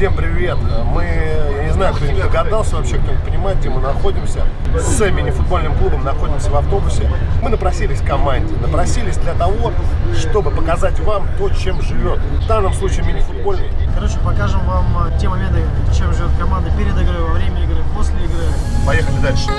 Всем привет! Мы, я не знаю, кто-нибудь догадался вообще, кто-нибудь понимает, где мы находимся. С мини-футбольным клубом находимся в автобусе. Мы напросились к команде. Напросились для того, чтобы показать вам то, чем живет. В данном случае мини-футбольный. Короче, покажем вам те моменты, чем живет команда перед игрой, во время игры, после игры. Поехали дальше.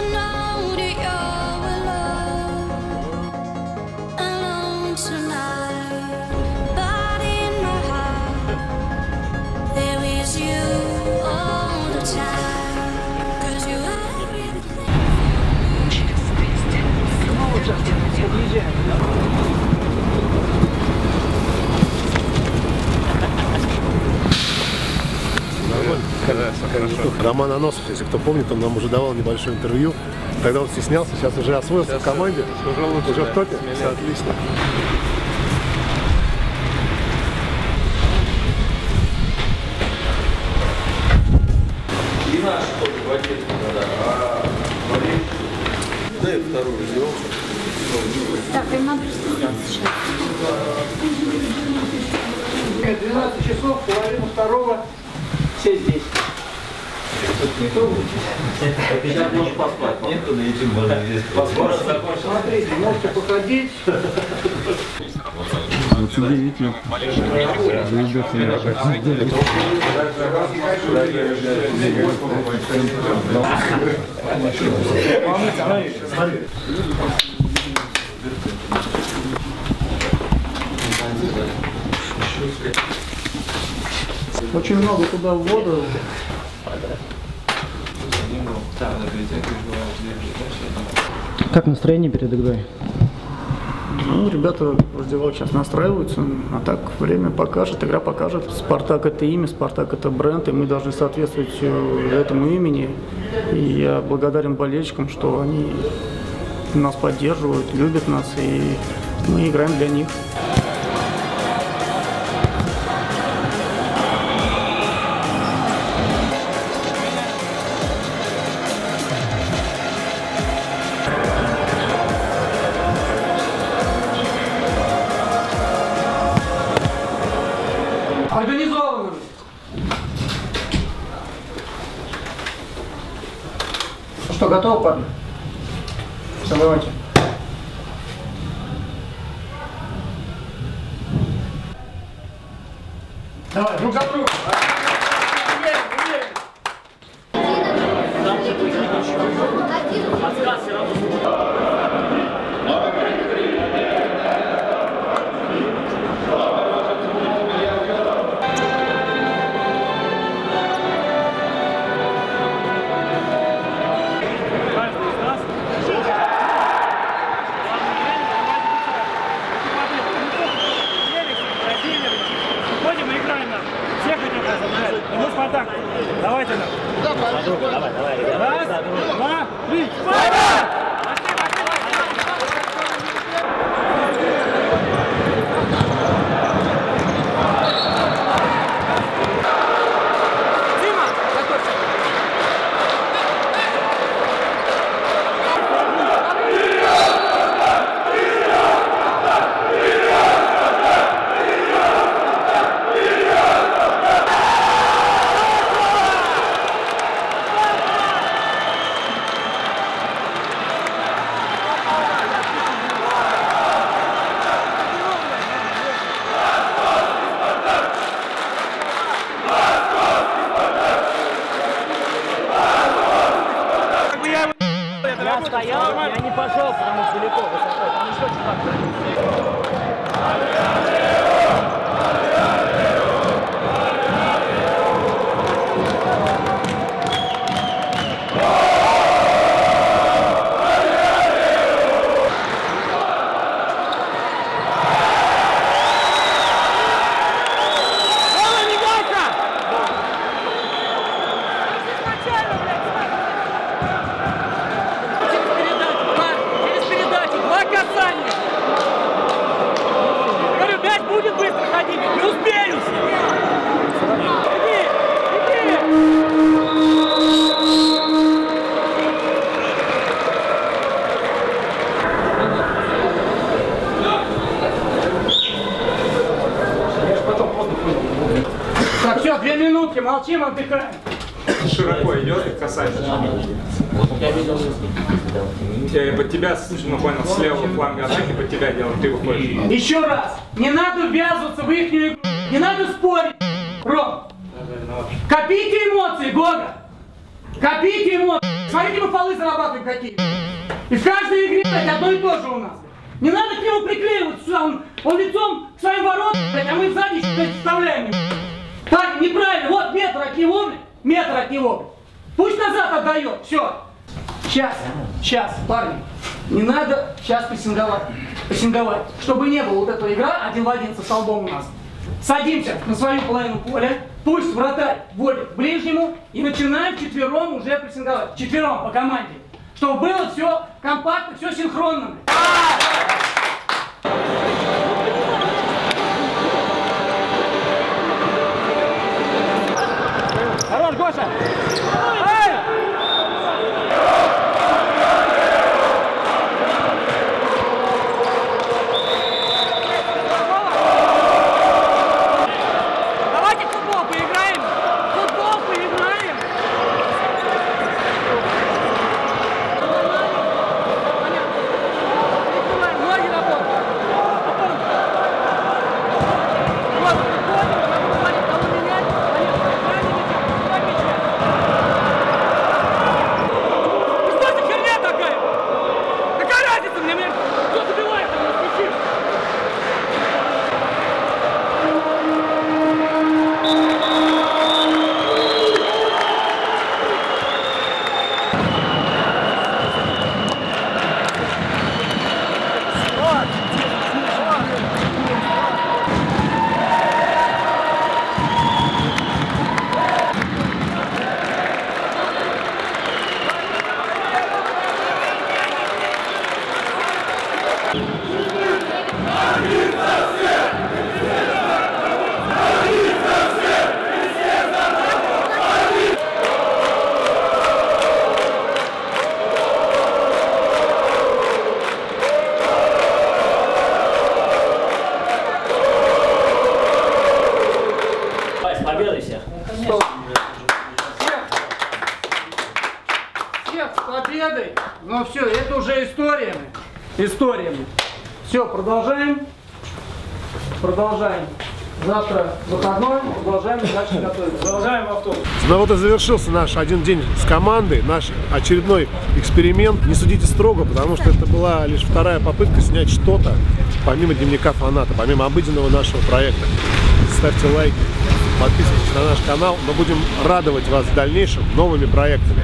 Роман Аносов, если кто помнит, он нам уже давал небольшое интервью. Тогда он стеснялся, сейчас уже освоился в команде, уже в топе. Все отлично. И наш топ в отец тогда, а дай вторую сделку. Так, им надо сейчас. 12 часов, половину второго, все здесь. Сейчас можешь поспать. Нету на YouTube можно здесь. Смотрите, можете походить. Вот удивительно. Очень много туда в воду. Как настроение перед игрой? Ну, ребята вроде вот сейчас настраиваются, а так время покажет, игра покажет. Спартак — это имя, Спартак — это бренд, и мы должны соответствовать этому имени. И я благодарен болельщикам, что они нас поддерживают, любят нас, и мы играем для них. Организованным. Ну что, готовы, парни? Все, давайте. Давай, друг за друга. Так, давайте нам. Давай, ребята. Раз, два, три, пора! Я стоял, я не пошел, потому что далеко, высоко, там еще касание! молчим, отдыхаем. Широко идет и касается. Я под тебя, ну понял, с левого фланга атаки под тебя делал, ты выходишь. Еще раз, не надо ввязываться в их игру, не надо спорить. Ром, копите эмоции, Гога. Копите эмоции. Смотрите, мы фолы зарабатываем какие. И в каждой игре, блядь, одно и то же у нас. Не надо к нему приклеиваться сюда, он лицом к своим воротам, блядь, а мы сзади, блядь, вставляем. Так, неправильно, вот метр от него, блядь, метр от него. Пусть назад отдает, все. Сейчас, парни, не надо сейчас прессинговать, чтобы не было вот эта игра один в один со столбом у нас. Садимся на свою половину поля, пусть вратарь вводит к ближнему и начинаем вчетвером уже прессинговать, вчетвером по команде. Чтобы было все компактно, все синхронно. Хорош, Гоша! Историями. Все, продолжаем. Завтра выходной, продолжаем дальше готовиться. Продолжаем в автобус. Ну вот и завершился наш один день с командой, наш очередной эксперимент. Не судите строго, потому что это была лишь вторая попытка снять что-то, помимо Дневника Фаната, помимо обыденного нашего проекта. Ставьте лайки, подписывайтесь на наш канал. Мы будем радовать вас в дальнейшем новыми проектами.